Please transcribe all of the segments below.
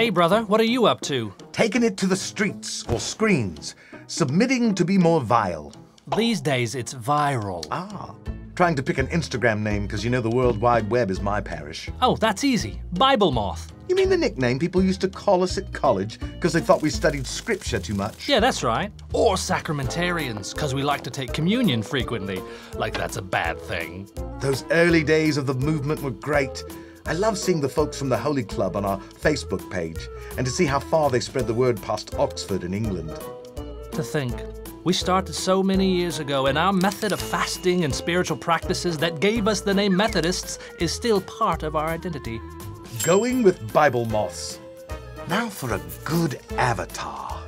Hey, brother, what are you up to? Taking it to the streets or screens, submitting to be more vile. These days, it's viral. Ah, trying to pick an Instagram name because you know the World Wide Web is my parish. Oh, that's easy. Bible Moth. You mean the nickname people used to call us at college because they thought we studied scripture too much? Yeah, that's right. Or sacramentarians because we like to take communion frequently, like that's a bad thing. Those early days of the movement were great. I love seeing the folks from the Holy Club on our Facebook page and to see how far they spread the word past Oxford in England. To think. We started so many years ago, and our method of fasting and spiritual practices that gave us the name Methodists is still part of our identity. Going with Bible Moths. Now for a good avatar.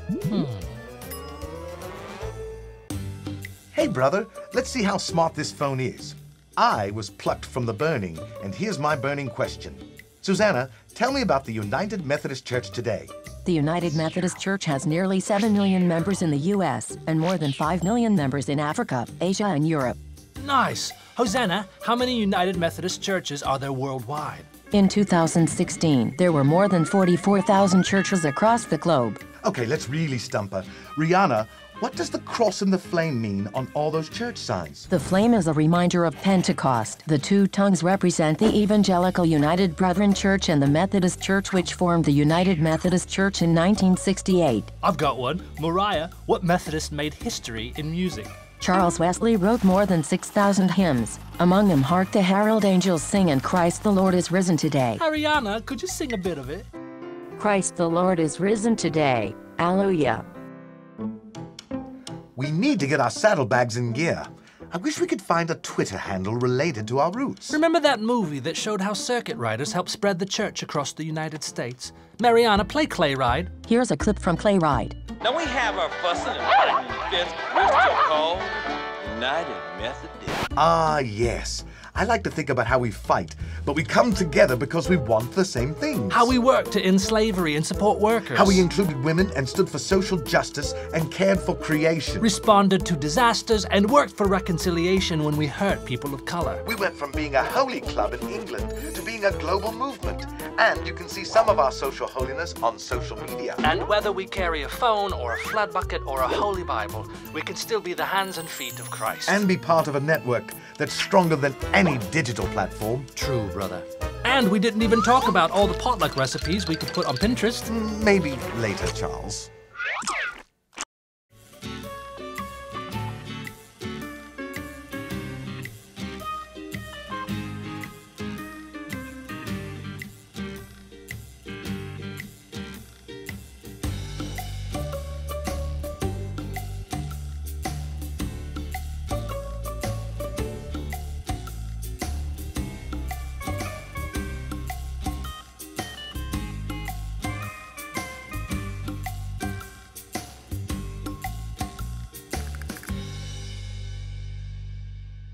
Hey, brother, let's see how smart this phone is. I was plucked from the burning, and here's my burning question. Susanna, tell me about the United Methodist Church today. The United Methodist Church has nearly 7 million members in the U.S. and more than 5 million members in Africa, Asia, and Europe. Nice! Hosanna, how many United Methodist churches are there worldwide? In 2016, there were more than 44,000 churches across the globe. Okay, let's really stump her. Rihanna, what does the cross and the flame mean on all those church signs? The flame is a reminder of Pentecost. The two tongues represent the Evangelical United Brethren Church and the Methodist Church, which formed the United Methodist Church in 1968. I've got one. Mariah, what Methodist made history in music? Charles Wesley wrote more than 6,000 hymns. Among them, Hark the Herald Angels Sing and Christ the Lord is Risen Today. Ariana, could you sing a bit of it? Christ the Lord is risen today. Alleluia. We need to get our saddlebags in gear. I wish we could find a Twitter handle related to our roots. Remember that movie that showed how circuit riders helped spread the church across the United States? Mariana, play Clay Ride. Here's a clip from Clay Ride. Now we have our fussing and fighting fist, crystal called United Methodist. Ah, yes. I like to think about how we fight, but we come together because we want the same things. How we worked to end slavery and support workers. How we included women and stood for social justice and cared for creation. Responded to disasters and worked for reconciliation when we hurt people of color. We went from being a holy club in England to being a global movement. And you can see some of our social holiness on social media. And whether we carry a phone or a flood bucket or a holy Bible, we can still be the hands and feet of Christ. And be part of a network that's stronger than any digital platform. True, brother. And we didn't even talk about all the potluck recipes we could put on Pinterest. Maybe later, Charles.